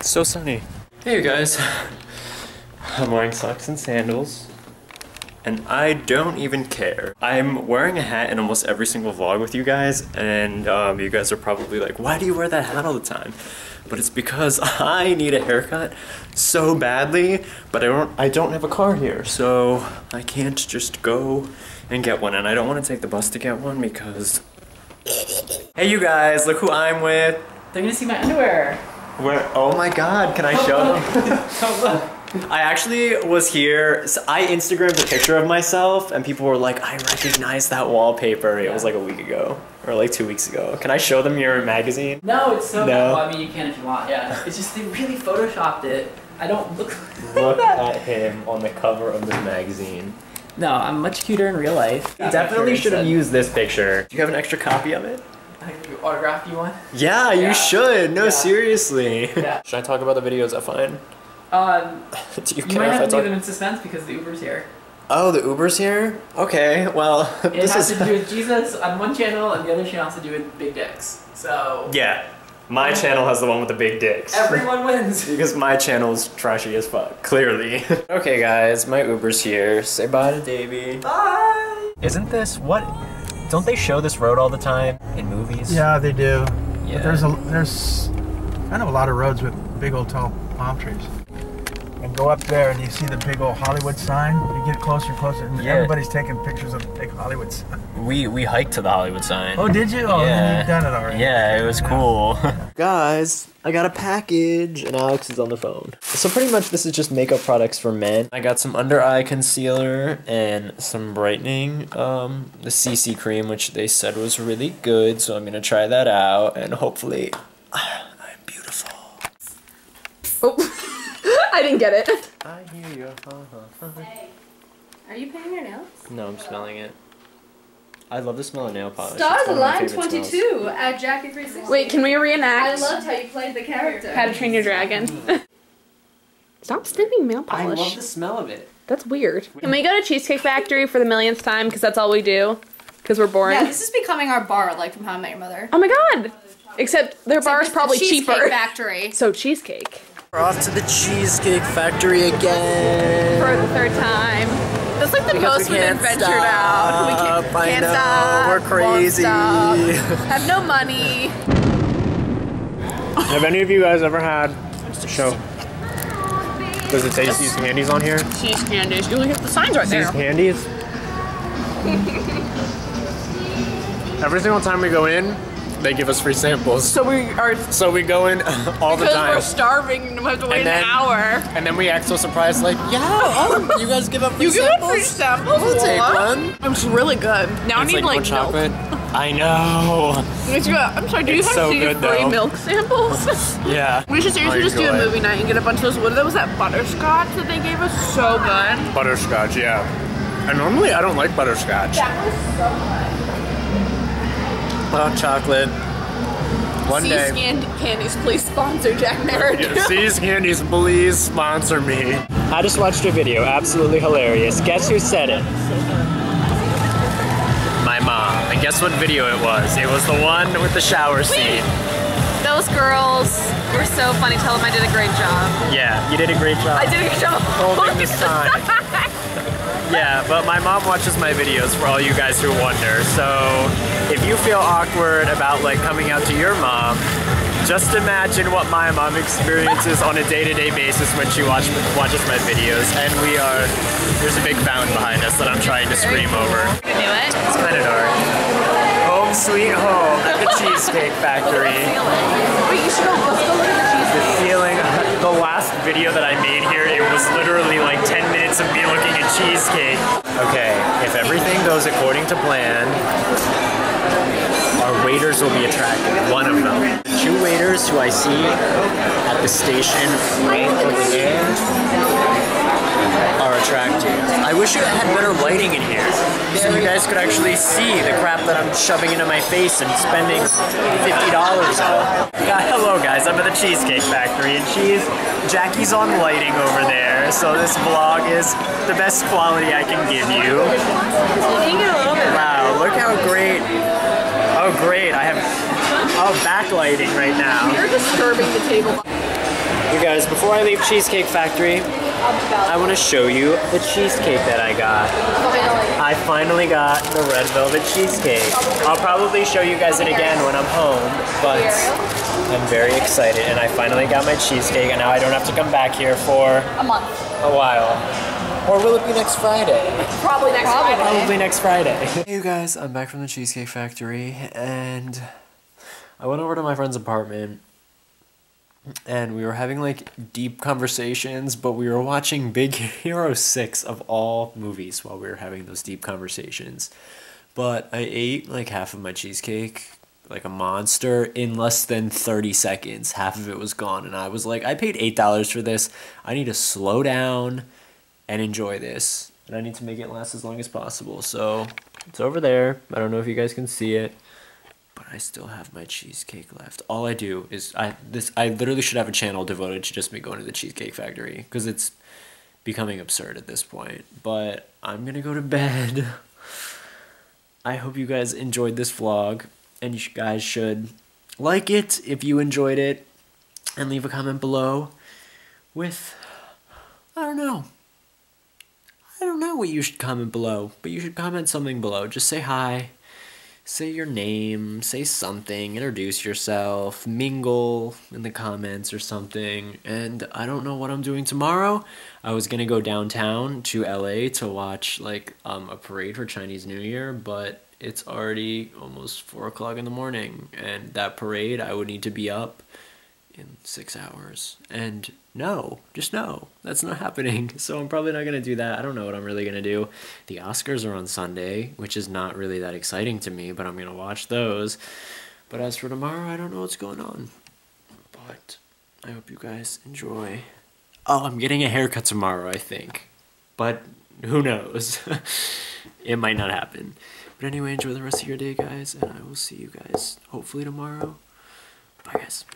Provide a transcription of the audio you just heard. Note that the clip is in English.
It's so sunny. Hey you guys. I'm wearing socks and sandals. And I don't even care. I'm wearing a hat in almost every single vlog with you guys, and you guys are probably like, why do you wear that hat all the time? But it's because I need a haircut so badly, but I don't have a car here, so I can't just go and get one, and I don't want to take the bus to get one because... Hey you guys, look who I'm with. They're gonna see my underwear. Where? Oh my god, can I show them? Come look. I actually was here, so I Instagrammed a picture of myself and people were like, I recognize that wallpaper. It was like a week ago or like 2 weeks ago. Can I show them your magazine? No, it's so cool. No. Well, I mean, you can if you want, yeah. It's just they really photoshopped it. I don't look like Look that. At him on the cover of this magazine. No, I'm much cuter in real life. You definitely should have used this picture. Do you have an extra copy of it? You autograph you one? Yeah, you should. No, seriously. Yeah. Should I talk about the videos I find? You might have to do them in suspense because the Uber's here. Oh, the Uber's here? Okay, well, It has to do with Jesus on one channel and the other channel has to do with big dicks, so... Yeah, my channel has the one with the big dicks. Everyone wins! Because my channel's trashy as fuck, clearly. Okay guys, my Uber's here. Say bye to Davey. Bye! Isn't this... what? Don't they show this road all the time in movies? Yeah, they do. Yeah. But there's kind of a lot of roads with big old tall palm trees. And go up there and you see the big old Hollywood sign. You get closer and closer and everybody's taking pictures of the big Hollywood sign. We hiked to the Hollywood sign. Oh, did you? Oh, yeah. You've done it already. Yeah, it was cool. Guys, I got a package and Alex is on the phone. So pretty much this is just makeup products for men. I got some under eye concealer and some brightening, the CC cream, which they said was really good. So I'm gonna try that out and hopefully I'm beautiful. Oh. I didn't get it. I hear you. Hey, are you painting your nails? No, I'm smelling it. I love the smell of nail polish. Stars Align 22 at Jackie360. Wait, can we reenact? I loved how you played the character. How to Train Your Dragon. Stop sniffing nail polish. I love the smell of it. That's weird. Can we go to Cheesecake Factory for the millionth time? Because that's all we do. Because we're boring. Yeah, this is becoming our bar, like from How I Met Your Mother. Oh my god. Except their bar is probably cheaper. Cheesecake Factory. So cheesecake. We're off to the Cheesecake Factory again. For the third time. That's like the most we've been ventured out. We can't stop. We're crazy. Stop. Have no money. Have any of you guys ever had a show? Does it say See's Candies on here? See's Candies. You look at the signs right there. See's Candies? Every single time we go in, they give us free samples. So we go in all the time. Because we're starving and we have to wait an hour. And then we act so surprised, like, yeah, oh, you guys give up free samples? You give up free samples? We'll take one. It's really good. Now I need like chocolate. I know. I'm sorry, do you guys need free milk samples? Yeah. We should seriously just do a movie night and get a bunch of those. What was that butterscotch that they gave us? So good. Butterscotch, yeah. And normally I don't like butterscotch. That was so good. Hot chocolate. One day. See's Candies, please sponsor J. Merridew. Yeah, See's Candies, please sponsor me. I just watched a video, absolutely hilarious. Guess who said it? My mom. And guess what video it was? It was the one with the shower scene. Those girls were so funny. Tell them I did a great job. Yeah, you did a great job. I did a good job. Holding the sign. Yeah, but my mom watches my videos for all you guys who wonder, so if you feel awkward about like coming out to your mom, just imagine what my mom experiences on a day-to-day basis when she watches my videos, and there's a big fountain behind us that I'm trying to scream over. It's kind of dark. Home sweet home at the Cheesecake Factory. Wait, you should go, let's go look at the cheesecake. The ceiling, the last video that I made here, it was literally like 10 minutes of me looking at cheesecake. Okay, if everything goes according to plan, our waiters will be attractive, one of them. Two waiters who I see at the station right at the end are attractive. I wish you had better lighting in here so you guys could actually see the crap that I'm shoving into my face and spending $50 on. Hello guys, I'm at the Cheesecake Factory and Jackie's on lighting over there, so this vlog is the best quality I can give you. Wow, look how great. Oh great, I have backlighting right now. You're disturbing the table. You guys, before I leave Cheesecake Factory, I want to show you the cheesecake that I got. I finally got the red velvet cheesecake. I'll probably show you guys it again when I'm home, but I'm very excited and I finally got my cheesecake and now I don't have to come back here for a month. A while. Or will it be next Friday? Probably next Friday. Probably next Friday. Hey you guys, I'm back from the Cheesecake Factory and I went over to my friend's apartment and we were having like deep conversations, but we were watching Big Hero 6 of all movies while we were having those deep conversations. But I ate like half of my cheesecake like a monster in less than 30 seconds. Half of it was gone and I was like, I paid $8 for this. I need to slow down and enjoy this. And I need to make it last as long as possible. So it's over there. I don't know if you guys can see it. But I still have my cheesecake left. All I do is I literally should have a channel devoted to just me going to the Cheesecake Factory because it's becoming absurd at this point. But I'm gonna go to bed. I hope you guys enjoyed this vlog and you guys should like it if you enjoyed it and leave a comment below with I don't know what you should comment below, but you should comment something below. Just say hi. Say your name, say something, introduce yourself, mingle in the comments or something. And I don't know what I'm doing tomorrow. I was gonna go downtown to LA to watch like a parade for Chinese New Year, but it's already almost 4 o'clock in the morning. And that parade, I would need to be up in 6 hours. And no, just no, that's not happening. So I'm probably not gonna do that. I don't know what I'm really gonna do. The Oscars are on Sunday, which is not really that exciting to me, but I'm gonna watch those. But as for tomorrow, I don't know what's going on. But I hope you guys enjoy. Oh, I'm getting a haircut tomorrow, I think. But who knows? It might not happen. But anyway, enjoy the rest of your day, guys, and I will see you guys hopefully tomorrow. Bye, guys.